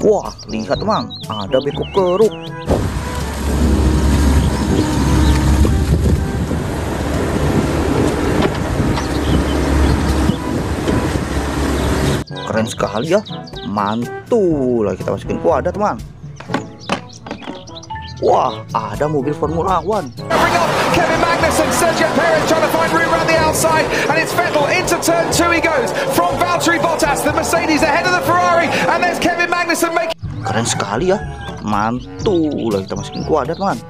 Wah, lihat Mang, ada beko keruk. Keren sekali ya, mantul. Lagi kita masukin. Wah, ada teman. Wah, ada mobil Formula One. Keren sekali ya, mantul. Lagi kita masukin. Wah, ada teman.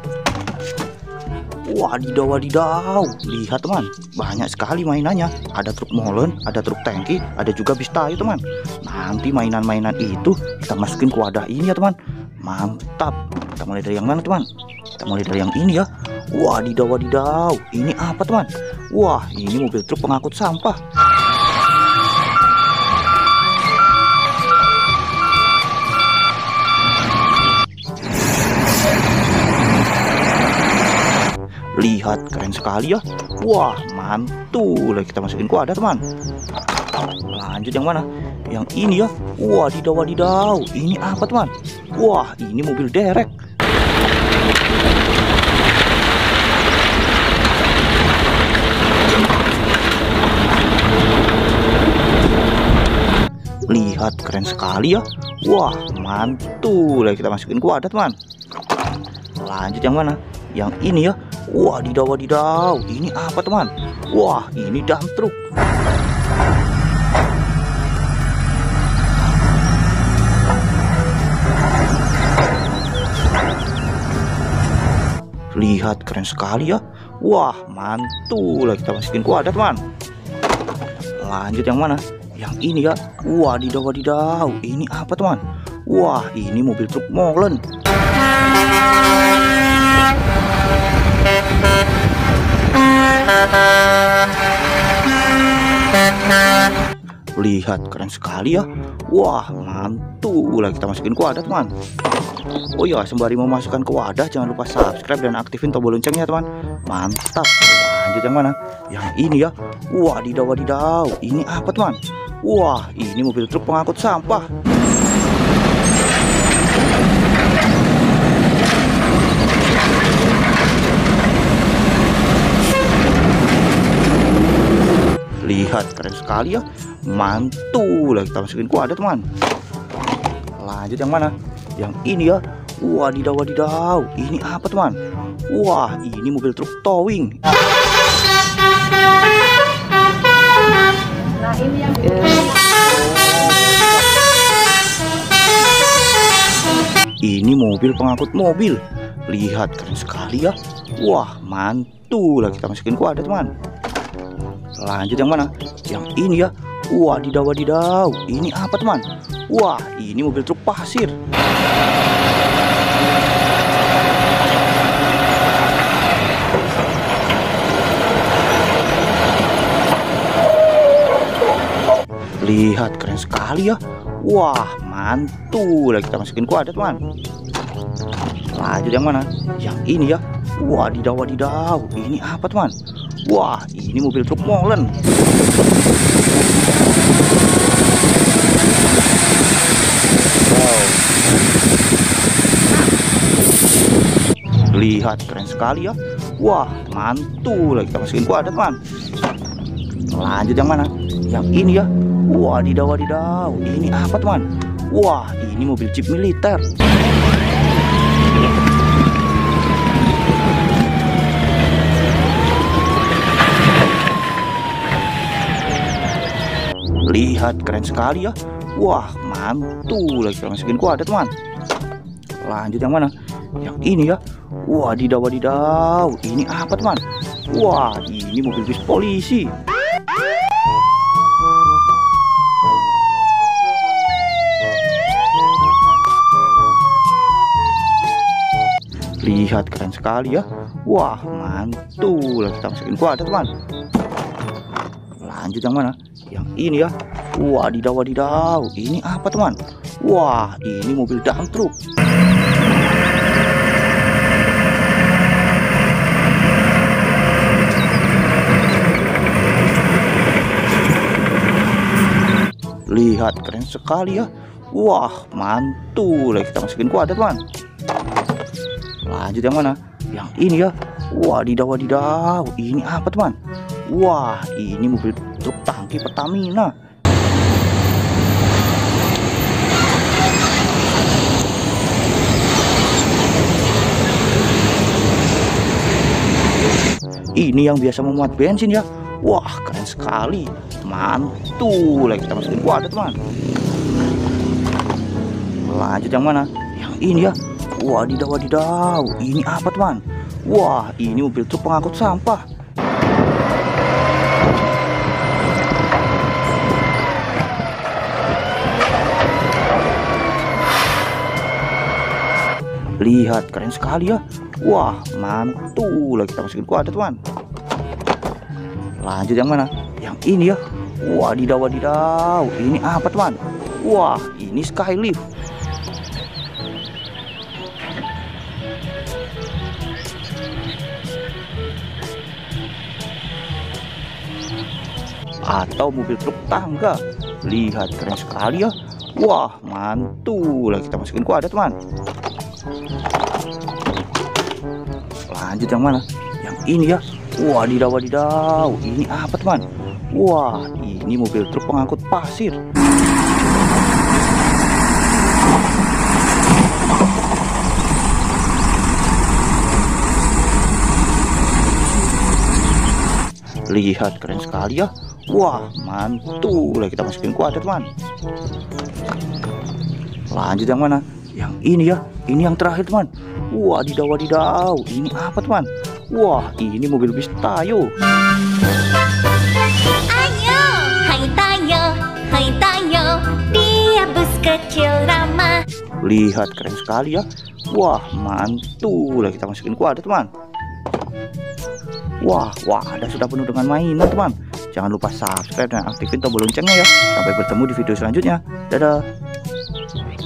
Wadidaw, wadidaw. Lihat teman, banyak sekali mainannya. Ada truk molen, ada truk tangki, ada juga bis Tayo teman. Nanti mainan-mainan itu kita masukin ke wadah ini ya teman. Mantap. Kita mulai dari yang mana teman? Kita mulai dari yang ini ya. Wadidaw, wadidaw. Ini apa teman? Wah, ini mobil truk pengangkut sampah. Lihat, keren sekali ya. Wah, mantul. Lagi kita masukin ke wadah teman. Lanjut yang mana? Yang ini ya. Wadidaw, wadidaw. Ini apa teman? Wah, ini mobil derek. Lihat, keren sekali ya. Wah, mantul. Lagi kita masukin ke wadah teman. Lanjut yang mana? Yang ini ya. Wadidaw, wadidaw. Ini apa teman? Wah, ini dump truck. Lihat, keren sekali ya. Wah, mantul. Lagi kita masukin ke wadah teman. Lanjut yang mana? Yang ini ya. Wadidaw, wadidaw. Ini apa teman? Wah, ini mobil truk molen. Lihat, keren sekali ya. Wah, mantul. Lagi kita masukin ke wadah teman. Oh ya, sembari memasukkan ke wadah, jangan lupa subscribe dan aktifin tombol loncengnya teman. Mantap. Lanjut yang mana? Yang ini ya. Wadidaw, wadidaw. Ini apa teman? Wah, ini mobil truk pengangkut sampah. Lihat, keren sekali ya. Mantul. Lagi kita masukin ke wadah teman. Lanjut yang mana? Yang ini ya. Wadidaw, wadidaw. Ini apa teman? Wah, ini mobil truk towing. Nah, ini yang ini mobil pengangkut mobil. Lihat, keren sekali ya. Wah, mantul. Lagi kita masukin ke wadah teman. Lanjut yang mana? Yang ini ya. Wadidaw, wadidaw. Ini apa teman? Wah, ini mobil truk pasir. Lihat, keren sekali ya. Wah, mantul. Lagi kita masukin ke wadah teman. Lanjut yang mana? Yang ini ya. Wadidaw, wadidaw. Ini apa teman? Wah, ini mobil truk molen. Wow. Lihat, keren sekali ya. Wah, mantul. Lagi kita masukin ke wadah teman. Lanjut yang mana? Yang ini ya. Wadidaw, wadidaw. Ini apa teman? Wah, ini mobil jeep militer. Lihat, keren sekali ya. Wah, mantul. Lagi kita masukin ke wadah teman. Lanjut yang mana? Yang ini ya. Wadidaw, wadidaw. Ini apa teman? Wah, ini mobil bis polisi. Lihat, keren sekali ya. Wah, mantul. Lagi kita masukin ke wadah teman. Lanjut yang mana? Yang ini ya. Wadidaw, wadidaw. Ini apa teman? Wah, ini mobil dump truck. Lihat, keren sekali ya. Wah, mantul. Lagi kita masukin kuah, teman. Lanjut yang mana? Yang ini ya. Wadidaw, wadidaw. Ini apa, teman? Wah, ini mobil truk tangki Pertamina. Ini yang biasa memuat bensin ya. Wah, keren sekali. Mantul. Lagi kita masukin kuah, teman. Lanjut yang mana? Yang ini ya. Wadidaw, wadidaw. Ini apa, teman? Wah, ini mobil truk pengangkut sampah. Lihat, keren sekali ya. Wah, mantul. Lagi kita masukin kuadat, teman. Lanjut yang mana? Yang ini ya. Wadidaw, wadidaw. Ini apa, teman? Wah, ini Skylift. Atau mobil truk tangga. Lihat, keren sekali ya. Wah, mantul. Lagi kita masukin kuadat, teman. Lanjut yang mana? Yang ini ya. Wadidaw, wadidaw. Ini apa, teman? Wah, ini mobil truk pengangkut pasir. Lihat, keren sekali ya. Wah, mantul. Lagi kita masukin kuadat, teman. Lanjut yang mana? Yang ini ya. Ini yang terakhir, teman. Wadidaw, wadidaw. Ini apa, teman? Wah, ini mobil bis Tayo. Ayo, hai Tayo, hai Tayo. Dia bus kecil ramah. Lihat, keren sekali ya. Wah, mantul. Lagi kita masukin kuadat, teman. Wah, wadah sudah penuh dengan mainan, teman. Jangan lupa subscribe dan aktifin tombol loncengnya ya. Sampai bertemu di video selanjutnya. Dadah.